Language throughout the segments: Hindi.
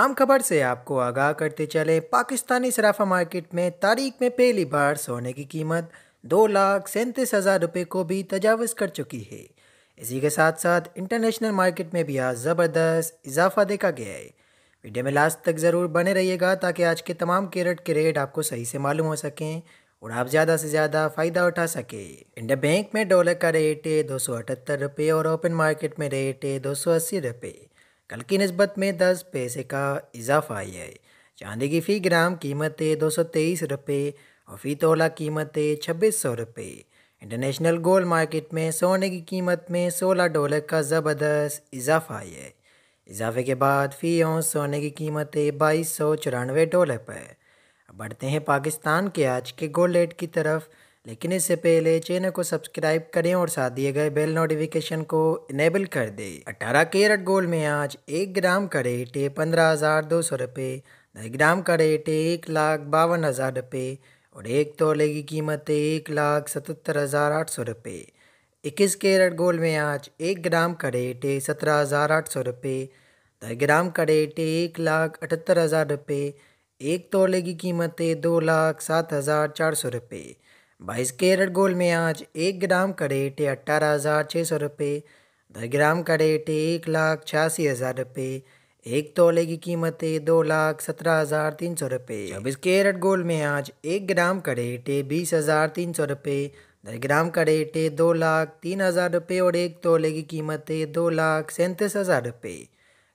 आम खबर से आपको आगाह करते चले, पाकिस्तानी सराफा मार्केट में तारीख में पहली बार सोने की कीमत 2,37,000 रुपये को भी तजावज़ कर चुकी है। इसी के साथ साथ इंटरनेशनल मार्केट में भी आज ज़बरदस्त इजाफा देखा गया है। वीडियो में लास्ट तक ज़रूर बने रहिएगा ताकि आज के तमाम कैरेट के रेट आपको सही से मालूम हो सकें और आप ज़्यादा से ज़्यादा फ़ायदा उठा सके। इंडिया बैंक में डॉलर का रेट है 278 रुपये और ओपन मार्केट में रेट है 280 रुपये। कल की नस्बत में 10 पैसे का इजाफा आया है। चांदी की फ़ी ग्राम कीमत है 223 रुपये और फ़ी तोला कीमत है 2600 रुपये। इंटरनेशनल गोल्ड मार्केट में सोने की कीमत में 16 डॉलर का ज़बरदस्त इजाफा आया है। इजाफे के बाद फ़ी औंस सोने की कीमत है 2294 डॉलर पर। बढ़ते हैं पाकिस्तान के आज के गोल्ड रेट की तरफ, लेकिन इससे पहले चैनल को सब्सक्राइब करें और साथ दिए गए बेल नोटिफिकेशन को इनेबल कर दें। 18 कैरेट गोल्ड में आज 1 ग्राम का रेट है 15,200 रुपये, 10 ग्राम का रेट है 1,52,000 रुपये और 1 तोले की कीमत है 1,77,800 रुपये। 21 कैरेट गोल्ड में आज 1 ग्राम का रेट है 17,800 रुपये, 10 ग्राम का रेट है 1,78,000 रुपये, 1 तोले की कीमत है 2,07,400 रुपये। 22 कैरेट गोल्ड में आज 1 ग्राम का रेट है 18,600 रुपये, 10 ग्राम का रेट है 1,86,000 रुपये, 1 तोले की कीमत है 2,17,300 रुपये। 24 कैरेट गोल्ड में आज 1 ग्राम का रेट है 20,300 रुपये, 10 ग्राम का रेट है 2,03,000 रुपये और 1 तोले की कीमत है 2,37,000 रुपये।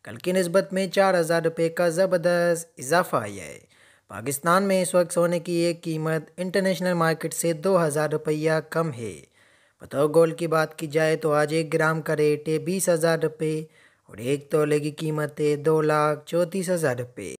कल की नस्बत में 4,000 रुपये का ज़बरदस्त इजाफा आया है। पाकिस्तान में इस वक्त सोने की एक कीमत इंटरनेशनल मार्केट से 2,000 रुपया कम है। बतौर गोल्ड की बात की जाए तो आज 1 ग्राम का रेट है 20,000 रुपये और 1 तोले की कीमत है 2,34,000 रुपये।